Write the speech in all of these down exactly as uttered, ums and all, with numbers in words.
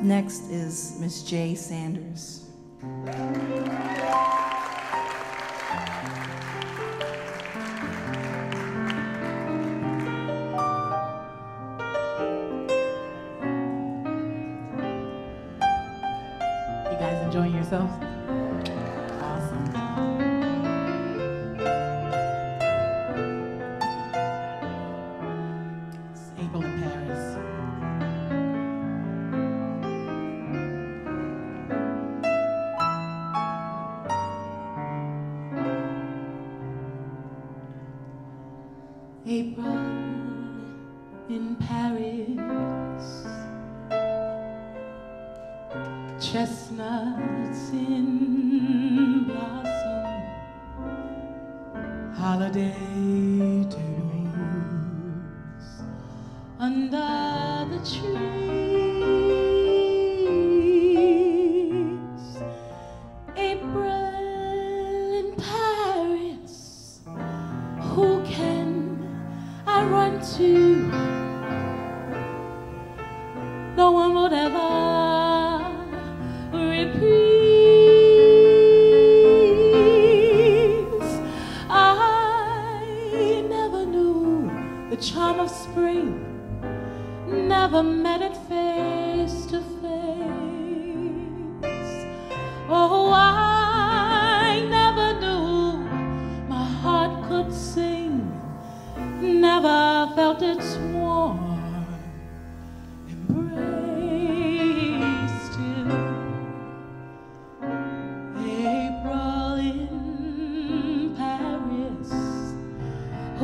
Up next is Miss Jaye Sanders. Chestnuts in blossom, holiday dews under the trees. April in Paris, who can I run to? No one would ever. Charm of spring, never met it face to face. Oh, I never knew my heart could sing, never felt its warm embrace till April in Paris. Who can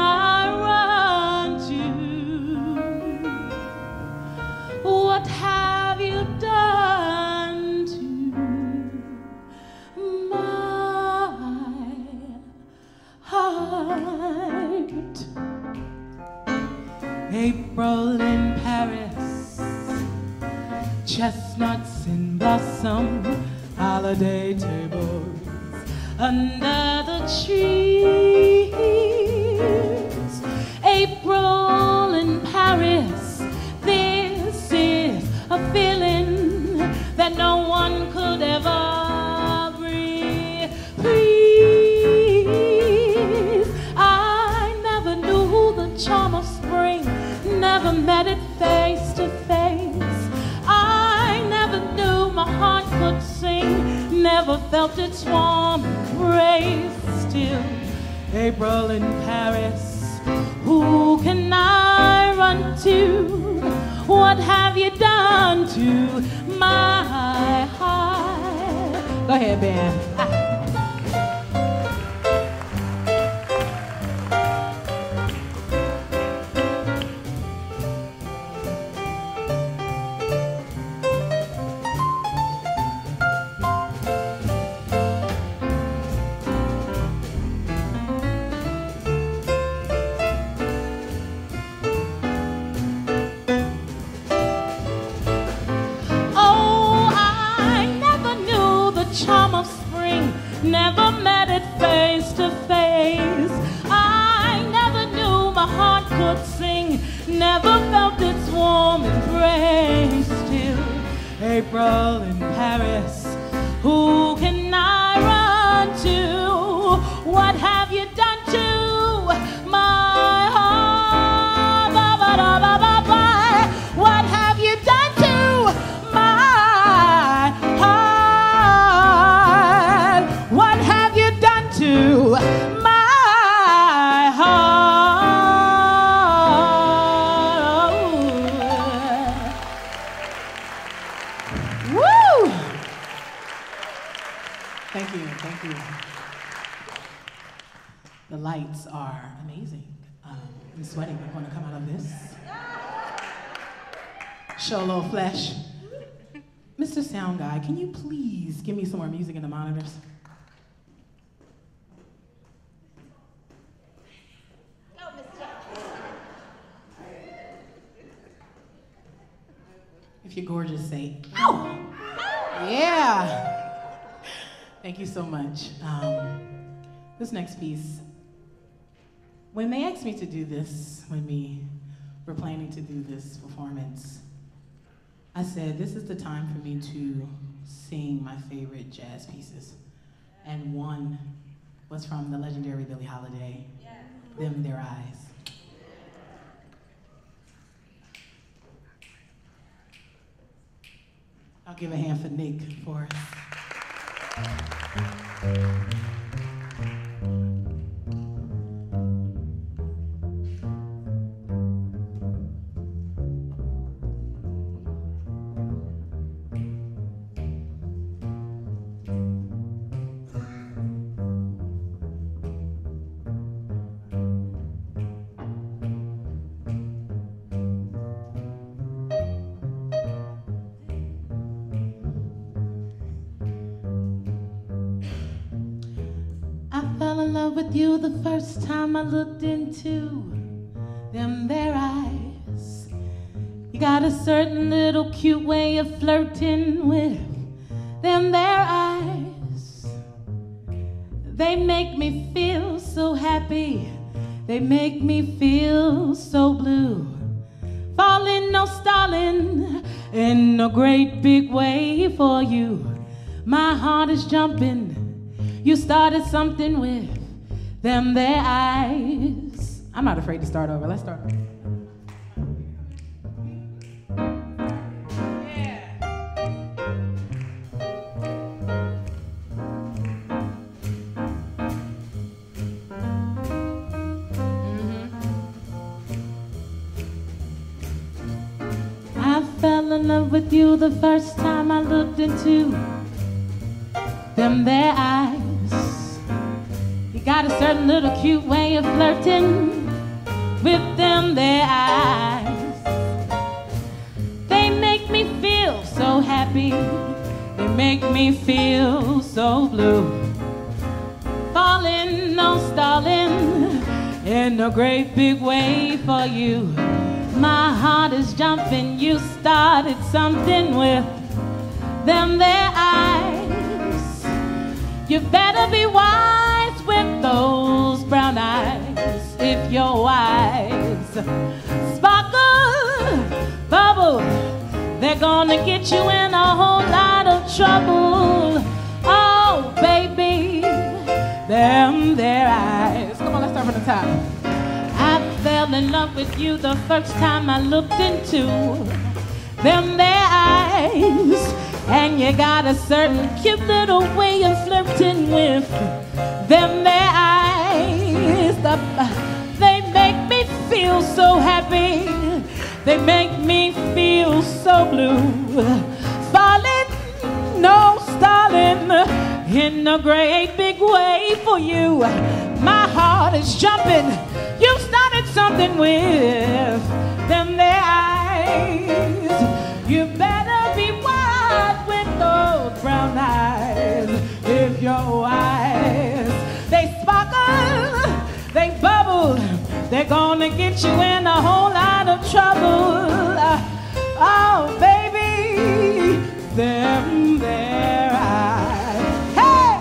I? April in Paris, chestnuts in blossom, holiday tables under the trees. April in Paris, this is a feeling that no one could ever. Never met it face to face. I never knew my heart could sing. Never felt its warm embrace till April in Paris. Who can I run to? What have you done to my heart? Go ahead, Ben. Charm of spring, never met it face to face. I never knew my heart could sing, never felt its warm embrace till April in Paris. Who can I run to? What have you done to my heart? Ba, ba, da, ba, ba, ba. What have you done to my heart? My heart. Woo! Thank you, thank you. The lights are amazing. Um, I'm sweating. I'm going to come out of this. Show a little flesh. Mister Sound Guy, can you please give me some more music in the monitors? If you're gorgeous, say, ow! Yeah! Thank you so much. Um, this next piece, when they asked me to do this, when we were planning to do this performance, I said, this is the time for me to sing my favorite jazz pieces. And one was from the legendary Billie Holiday, yeah. Them, Their Eyes. I'll give a hand for Nick for us. You the first time I looked into them, their eyes. You got a certain little cute way of flirting with them, their eyes. They make me feel so happy. They make me feel so blue. Falling, no stalling, in a great big way for you. My heart is jumping. You started something with them, their eyes. I'm not afraid to start over. Let's start over. Mm-hmm. I fell in love with you the first time I looked into them, their eyes. Got a certain little cute way of flirting with them, their eyes. They make me feel so happy. They make me feel so blue. Falling, no stalling, in a great big way for you. My heart is jumping. You started something with them, their eyes. You better be wise with those brown eyes, if you're wise. Sparkle, bubble, they're gonna get you in a whole lot of trouble. Oh, baby, them, their eyes. Come on, let's start from the top. I fell in love with you the first time I looked into them, their eyes. And you got a certain cute little way of flirting with them, their eyes. They make me feel so happy. They make me feel so blue. Falling, no stalling, in a great big way for you. My heart is jumping. You started something with them, their eyes. You better be wise with those brown eyes if you're wise. They sparkle, they bubble, they're gonna get you in a whole lot of trouble. Oh, baby, them, their eyes. Hey!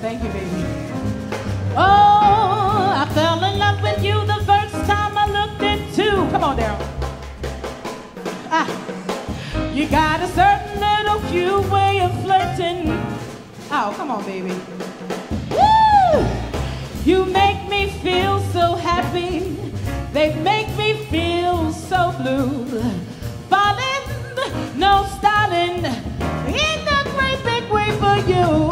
Thank you, baby. Oh, I fell in love with you the first time I looked into. Come on, Darryl. Ah, you got a certain little cute way of flirting. Oh, come on, baby. Woo! You make me feel so happy. They make me feel so blue. Falling, no stalling, in a great big way for you.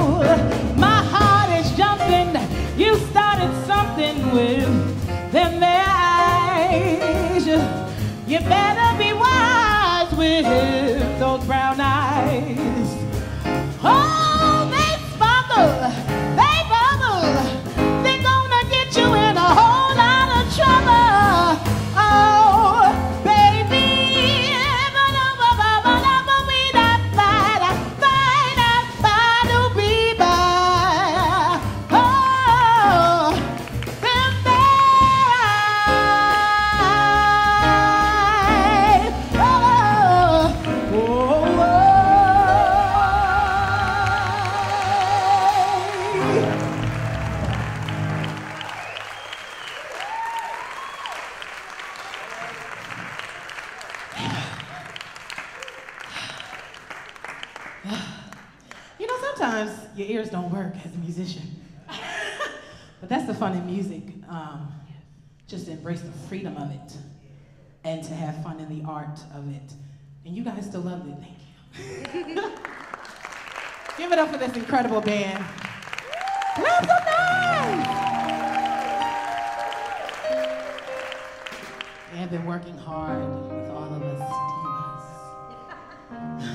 My heart is jumping. You started something with You better be wise with those brown eyes. Oh, they sparkle, they bubble. They're gonna get you in a whole lot of trouble. Oh, baby, we not fight, fight, fight to be by. Oh, them eyes. Oh, oh, oh, oh. You know, sometimes your ears don't work as a musician. But that's the fun in music. Um, just to embrace the freedom of it and to have fun in the art of it. And you guys still loved it. Thank you. Give it up for this incredible band. Lots of noise! They have been working hard with all of us divas.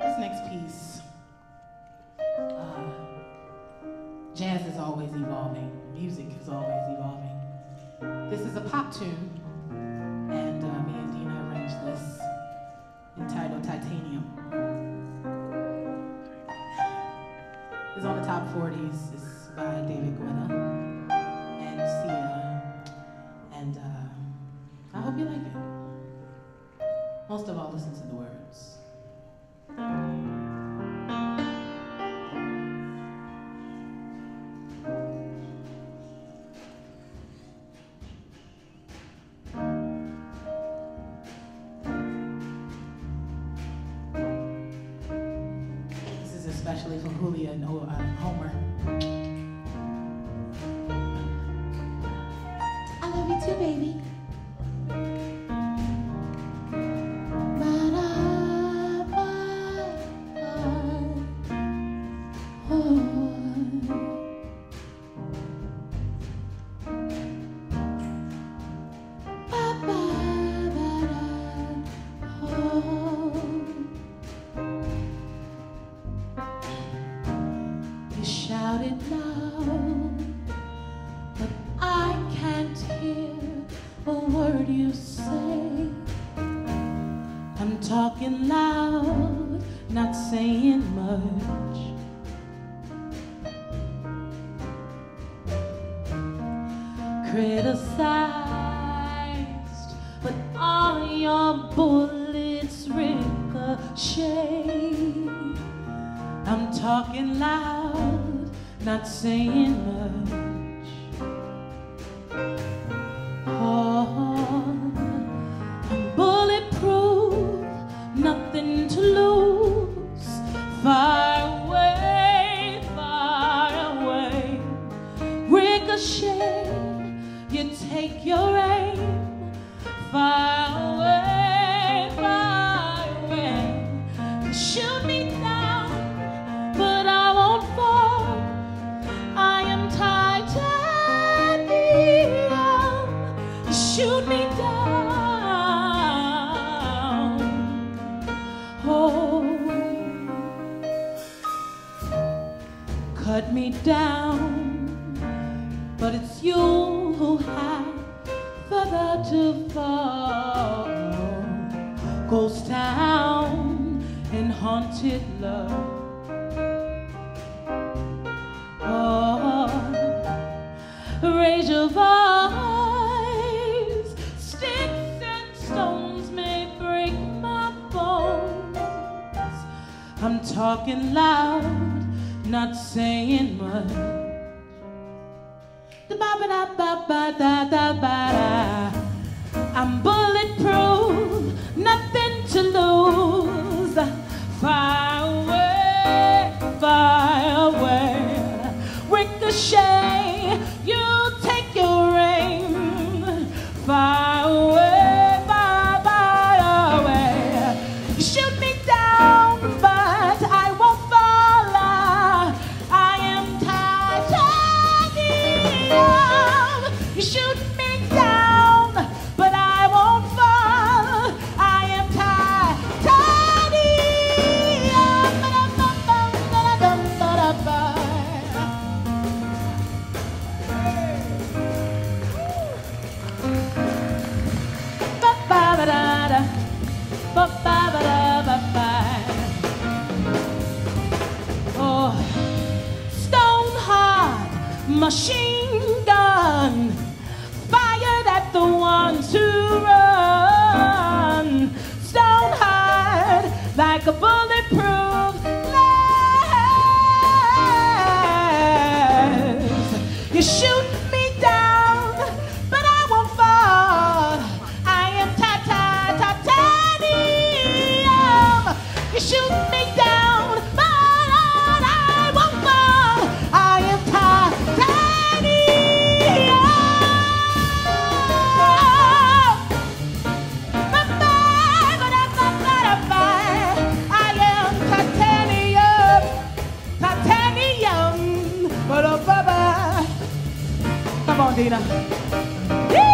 This next piece, uh, jazz is always evolving. Music is always evolving. This is a pop tune, and uh, me and Dina arranged this, entitled Titanium. It's on the top forties. It's by David Guetta and Sia, and uh, I hope you like it. Most of all, listen to the words. This is especially for Julia and Homer. I love you too, baby. Shoot me down, but Oh, stone hard machine gun fired at the ones who run. Stone hard like a bulletproof glass. You shoot me down, but I won't fall. I am Titanium. You shoot me down, but I won't fall. I am Titanium. I am Titanium. Titanium. But oh, bye-bye. Come on, Dina. Yee!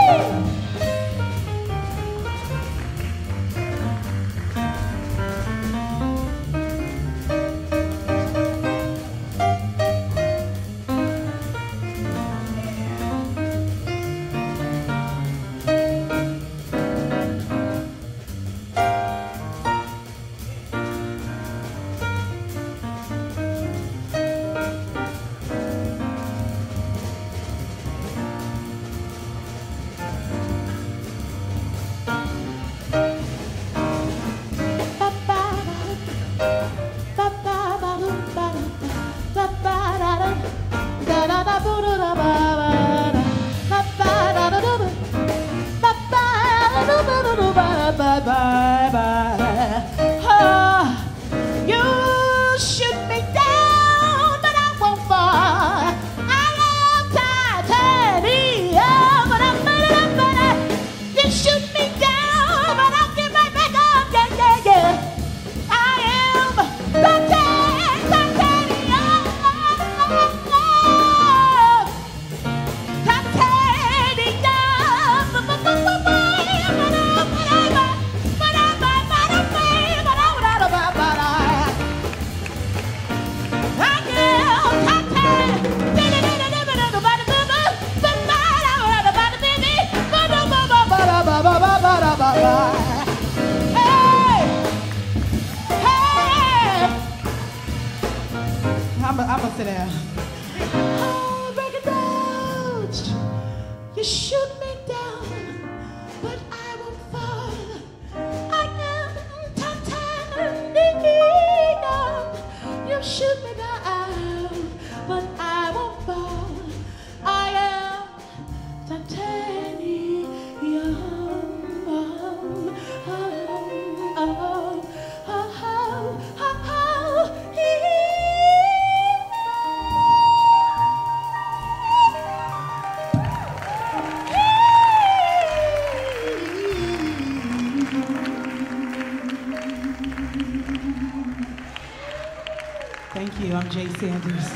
I'm Jaye Sanders.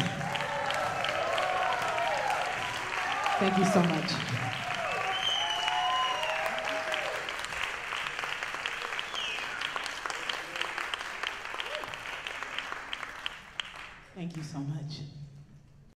Thank you so much. Thank you so much.